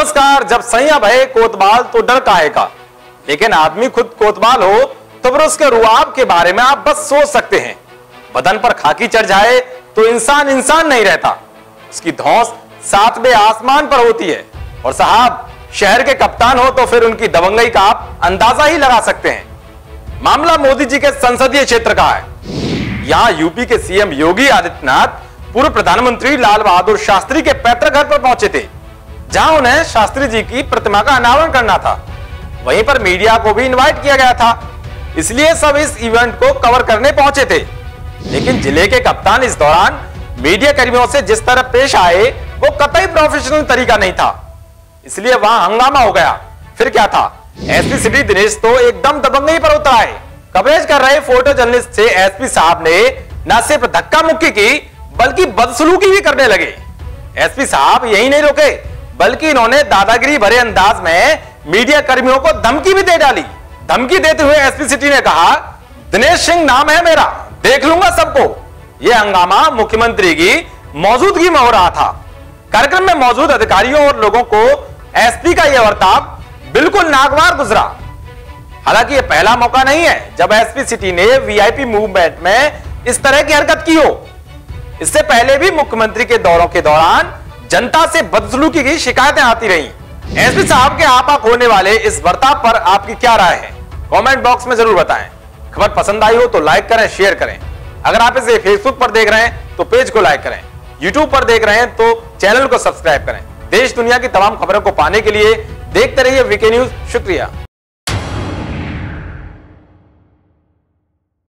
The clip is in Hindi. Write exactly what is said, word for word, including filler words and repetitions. नमस्कार। जब सैया भय कोतवाल तो डर काहे का, लेकिन आदमी खुद कोतवाल हो तो फिर उसके रुआब के बारे में आप बस सोच सकते हैं। बदन पर खाकी चढ़ जाए तो इंसान इंसान नहीं रहता, उसकी धौंस सातवें आसमान पर होती है। और साहब, शहर के कप्तान हो तो फिर उनकी दबंगई का आप अंदाजा ही लगा सकते हैं। मामला मोदी जी के संसदीय क्षेत्र का है। यहाँ यूपी के सीएम योगी आदित्यनाथ पूर्व प्रधानमंत्री लाल बहादुर शास्त्री के पैतृक घर पर पहुंचे थे, जहां उन्हें शास्त्री जी की प्रतिमा का अनावरण करना था। वहीं पर मीडिया को भी इनवाइट किया गया था, इसलिए सब इस इवेंट को कवर करने पहुंचे थे। लेकिन जिले के कप्तान इस दौरान मीडिया कर्मियों से जिस तरह पेश आए वो कतई प्रोफेशनल तरीका नहीं था, इसलिए वहां हंगामा हो गया। फिर क्या था, एसपी सिटी दिनेश तो एकदम दबंगई पर उतर आए। कवरेज कर रहे फोटो जर्नलिस्ट से एसपी साहब ने न सिर्फ धक्का मुक्की की बल्कि बदसलूकी भी करने लगे। एसपी साहब यही नहीं रुके, बल्कि इन्होंने दादागिरी भरे अंदाज में मीडिया कर्मियों को धमकी भी दे डाली। धमकी देते हुए एसपी सिटी ने कहा, दिनेश सिंह नाम है मेरा, देख लूंगा सबको। यह हंगामा मुख्यमंत्री की मौजूदगी में हो रहा था। कार्यक्रम में मौजूद अधिकारियों और लोगों को एसपी का यह वर्ताव बिल्कुल नागवार गुजरा। हालांकि यह पहला मौका नहीं है जब एसपी सिटी ने वीआईपी मूवमेंट में इस तरह की हरकत की हो। इससे पहले भी मुख्यमंत्री के दौरों के दौरान जनता से बदसलूकी की शिकायतें आती रहीं। एसपी साहब के आपा होने वाले इस वर्ताव पर आपकी क्या राय है, कमेंट बॉक्स में जरूर बताएं। खबर पसंद आई हो तो लाइक करें, शेयर करें। अगर आप इसे फेसबुक पर देख रहे हैं तो पेज को लाइक करें, यूट्यूब पर देख रहे हैं तो चैनल को सब्सक्राइब करें। देश दुनिया की तमाम खबरों को पाने के लिए देखते रहिए वीके न्यूज। शुक्रिया।